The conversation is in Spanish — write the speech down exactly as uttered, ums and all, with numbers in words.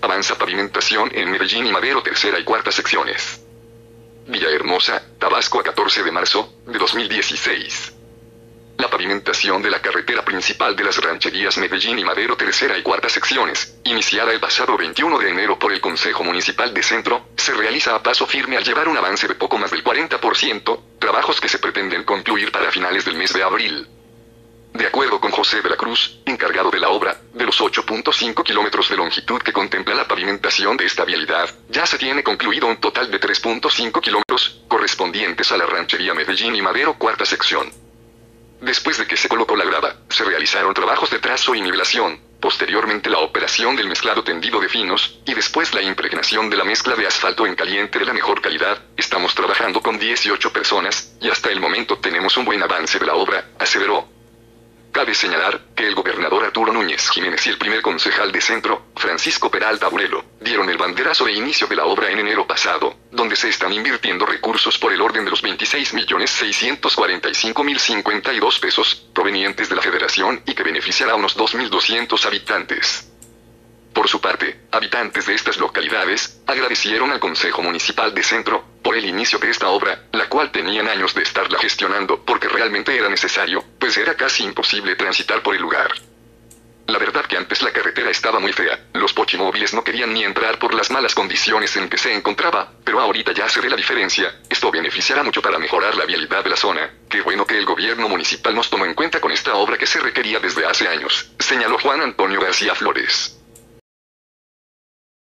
Avanza pavimentación en Medellín y Madero tercera y cuarta secciones. Villahermosa, Tabasco a catorce de marzo de dos mil dieciséis. La pavimentación de la carretera principal de las rancherías Medellín y Madero tercera y cuarta secciones, iniciada el pasado veintiuno de enero por el Consejo Municipal de Centro, se realiza a paso firme al llevar un avance de poco más del cuarenta por ciento, trabajos que se pretenden concluir para finales del mes de abril. De acuerdo con José de la Cruz, encargado de la obra, de los ocho punto cinco kilómetros de longitud que contempla la pavimentación de esta vialidad, ya se tiene concluido un total de tres punto cinco kilómetros, correspondientes a la ranchería Medellín y Madero cuarta sección. Después de que se colocó la grava, se realizaron trabajos de trazo y nivelación, posteriormente la operación del mezclado tendido de finos, y después la impregnación de la mezcla de asfalto en caliente de la mejor calidad. Estamos trabajando con dieciocho personas, y hasta el momento tenemos un buen avance de la obra, aseveró. Cabe señalar que el gobernador Arturo Núñez Jiménez y el primer concejal de Centro, Francisco Peralta Burelo, dieron el banderazo de inicio de la obra en enero pasado, donde se están invirtiendo recursos por el orden de los veintiséis millones seiscientos cuarenta y cinco mil cincuenta y dos pesos, provenientes de la Federación y que beneficiará a unos dos mil doscientos habitantes. Por su parte, habitantes de estas localidades agradecieron al Consejo Municipal de Centro por el inicio de esta obra, la cual tenían años de estarla gestionando porque realmente era necesario, pues era casi imposible transitar por el lugar. La verdad que antes la carretera estaba muy fea, los pochimóviles no querían ni entrar por las malas condiciones en que se encontraba, pero ahorita ya se ve la diferencia. Esto beneficiará mucho para mejorar la vialidad de la zona. Qué bueno que el gobierno municipal nos tomó en cuenta con esta obra que se requería desde hace años, señaló Juan Antonio García Flores.